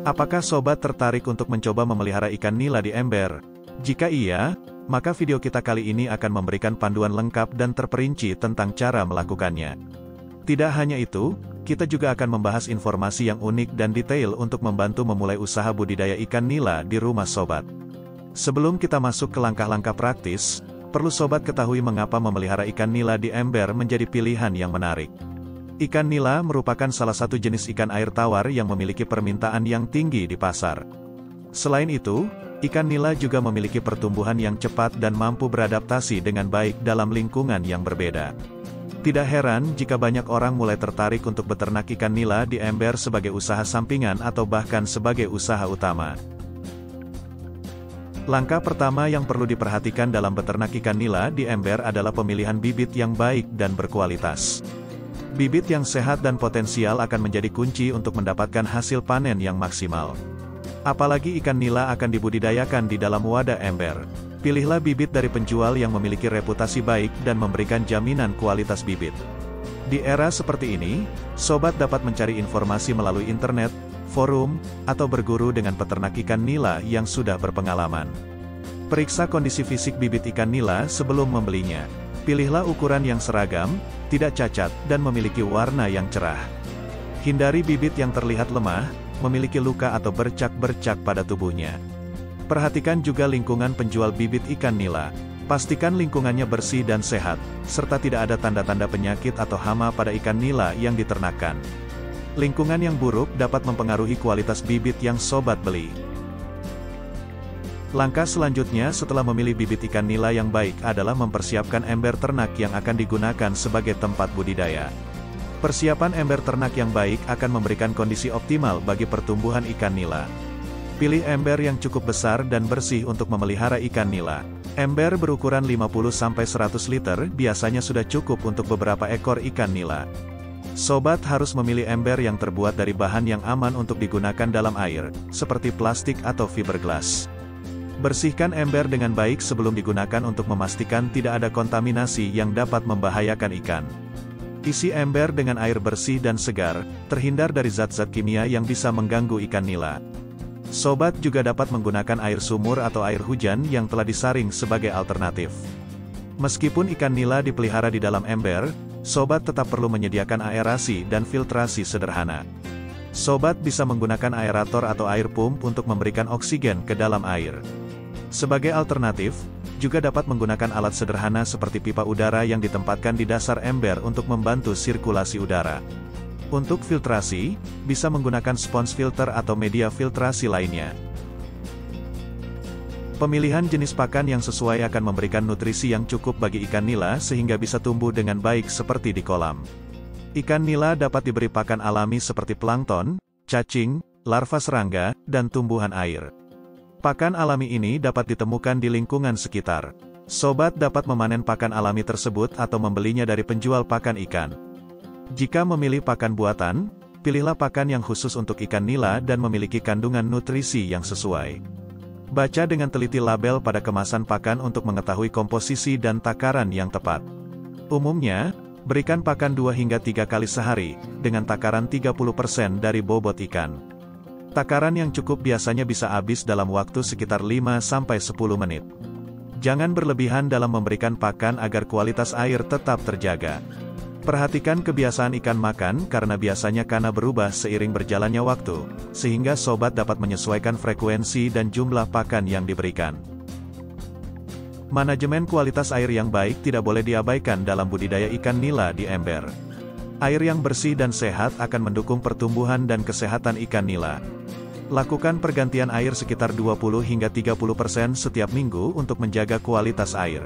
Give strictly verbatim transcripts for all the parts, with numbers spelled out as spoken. Apakah sobat tertarik untuk mencoba memelihara ikan nila di ember? Jika iya, maka video kita kali ini akan memberikan panduan lengkap dan terperinci tentang cara melakukannya. Tidak hanya itu, kita juga akan membahas informasi yang unik dan detail untuk membantu memulai usaha budidaya ikan nila di rumah sobat. Sebelum kita masuk ke langkah-langkah praktis, perlu sobat ketahui mengapa memelihara ikan nila di ember menjadi pilihan yang menarik. Ikan nila merupakan salah satu jenis ikan air tawar yang memiliki permintaan yang tinggi di pasar. Selain itu, ikan nila juga memiliki pertumbuhan yang cepat dan mampu beradaptasi dengan baik dalam lingkungan yang berbeda. Tidak heran jika banyak orang mulai tertarik untuk beternak ikan nila di ember sebagai usaha sampingan atau bahkan sebagai usaha utama. Langkah pertama yang perlu diperhatikan dalam beternak ikan nila di ember adalah pemilihan bibit yang baik dan berkualitas. Bibit yang sehat dan potensial akan menjadi kunci untuk mendapatkan hasil panen yang maksimal. Apalagi ikan nila akan dibudidayakan di dalam wadah ember. Pilihlah bibit dari penjual yang memiliki reputasi baik dan memberikan jaminan kualitas bibit. Di era seperti ini, sobat dapat mencari informasi melalui internet, forum, atau berguru dengan peternak ikan nila yang sudah berpengalaman. Periksa kondisi fisik bibit ikan nila sebelum membelinya. Pilihlah ukuran yang seragam, tidak cacat, dan memiliki warna yang cerah. Hindari bibit yang terlihat lemah, memiliki luka atau bercak-bercak pada tubuhnya. Perhatikan juga lingkungan penjual bibit ikan nila. Pastikan lingkungannya bersih dan sehat, serta tidak ada tanda-tanda penyakit atau hama pada ikan nila yang diternakan. Lingkungan yang buruk dapat mempengaruhi kualitas bibit yang sobat beli. Langkah selanjutnya setelah memilih bibit ikan nila yang baik adalah mempersiapkan ember ternak yang akan digunakan sebagai tempat budidaya. Persiapan ember ternak yang baik akan memberikan kondisi optimal bagi pertumbuhan ikan nila. Pilih ember yang cukup besar dan bersih untuk memelihara ikan nila. Ember berukuran lima puluh sampai seratus liter biasanya sudah cukup untuk beberapa ekor ikan nila. Sobat harus memilih ember yang terbuat dari bahan yang aman untuk digunakan dalam air, seperti plastik atau fiberglass. Bersihkan ember dengan baik sebelum digunakan untuk memastikan tidak ada kontaminasi yang dapat membahayakan ikan. Isi ember dengan air bersih dan segar, terhindar dari zat-zat kimia yang bisa mengganggu ikan nila. Sobat juga dapat menggunakan air sumur atau air hujan yang telah disaring sebagai alternatif. Meskipun ikan nila dipelihara di dalam ember, sobat tetap perlu menyediakan aerasi dan filtrasi sederhana. Sobat bisa menggunakan aerator atau air pump untuk memberikan oksigen ke dalam air. Sebagai alternatif, juga dapat menggunakan alat sederhana seperti pipa udara yang ditempatkan di dasar ember untuk membantu sirkulasi udara. Untuk filtrasi, bisa menggunakan spons filter atau media filtrasi lainnya. Pemilihan jenis pakan yang sesuai akan memberikan nutrisi yang cukup bagi ikan nila sehingga bisa tumbuh dengan baik seperti di kolam. Ikan nila dapat diberi pakan alami seperti plankton, cacing, larva serangga, dan tumbuhan air. Pakan alami ini dapat ditemukan di lingkungan sekitar. Sobat dapat memanen pakan alami tersebut atau membelinya dari penjual pakan ikan. Jika memilih pakan buatan, pilihlah pakan yang khusus untuk ikan nila dan memiliki kandungan nutrisi yang sesuai. Baca dengan teliti label pada kemasan pakan untuk mengetahui komposisi dan takaran yang tepat. Umumnya, berikan pakan dua hingga tiga kali sehari, dengan takaran tiga puluh persen dari bobot ikan. Takaran yang cukup biasanya bisa habis dalam waktu sekitar lima sampai sepuluh menit. Jangan berlebihan dalam memberikan pakan agar kualitas air tetap terjaga. Perhatikan kebiasaan ikan makan karena biasanya kana berubah seiring berjalannya waktu, sehingga sobat dapat menyesuaikan frekuensi dan jumlah pakan yang diberikan. Manajemen kualitas air yang baik tidak boleh diabaikan dalam budidaya ikan nila di ember. Air yang bersih dan sehat akan mendukung pertumbuhan dan kesehatan ikan nila. Lakukan pergantian air sekitar dua puluh hingga tiga puluh persen setiap minggu untuk menjaga kualitas air.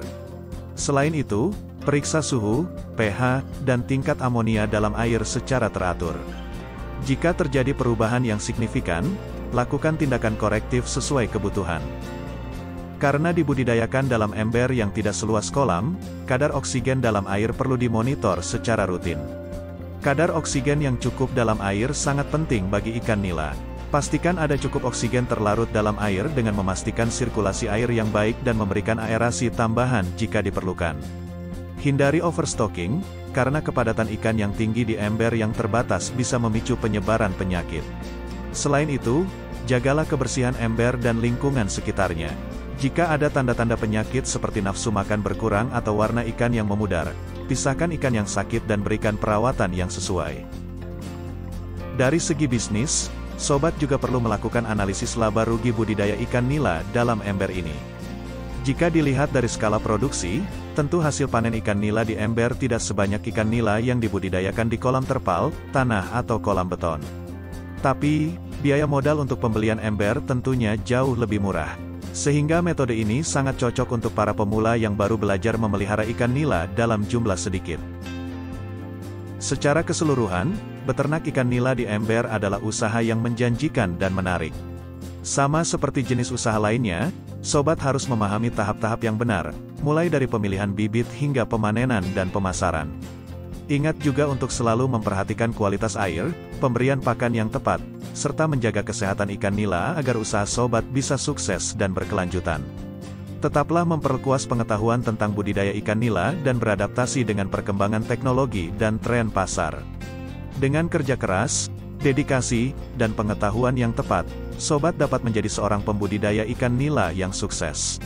Selain itu, periksa suhu, pH, dan tingkat amonia dalam air secara teratur. Jika terjadi perubahan yang signifikan, lakukan tindakan korektif sesuai kebutuhan. Karena dibudidayakan dalam ember yang tidak seluas kolam, kadar oksigen dalam air perlu dimonitor secara rutin. Kadar oksigen yang cukup dalam air sangat penting bagi ikan nila. Pastikan ada cukup oksigen terlarut dalam air dengan memastikan sirkulasi air yang baik dan memberikan aerasi tambahan jika diperlukan. Hindari overstocking, karena kepadatan ikan yang tinggi di ember yang terbatas bisa memicu penyebaran penyakit. Selain itu, Jagalah kebersihan ember dan lingkungan sekitarnya. Jika ada tanda-tanda penyakit seperti nafsu makan berkurang atau warna ikan yang memudar, pisahkan ikan yang sakit dan berikan perawatan yang sesuai. Dari segi bisnis, sobat juga perlu melakukan analisis laba rugi budidaya ikan nila dalam ember ini. Jika dilihat dari skala produksi, tentu hasil panen ikan nila di ember tidak sebanyak ikan nila yang dibudidayakan di kolam terpal, tanah atau kolam beton. Tapi, biaya modal untuk pembelian ember tentunya jauh lebih murah. Sehingga metode ini sangat cocok untuk para pemula yang baru belajar memelihara ikan nila dalam jumlah sedikit. Secara keseluruhan, beternak ikan nila di ember adalah usaha yang menjanjikan dan menarik. Sama seperti jenis usaha lainnya, sobat harus memahami tahap-tahap yang benar, mulai dari pemilihan bibit hingga pemanenan dan pemasaran. Ingat juga untuk selalu memperhatikan kualitas air, pemberian pakan yang tepat, serta menjaga kesehatan ikan nila agar usaha sobat bisa sukses dan berkelanjutan. Tetaplah memperluas pengetahuan tentang budidaya ikan nila dan beradaptasi dengan perkembangan teknologi dan tren pasar. Dengan kerja keras, dedikasi, dan pengetahuan yang tepat, sobat dapat menjadi seorang pembudidaya ikan nila yang sukses.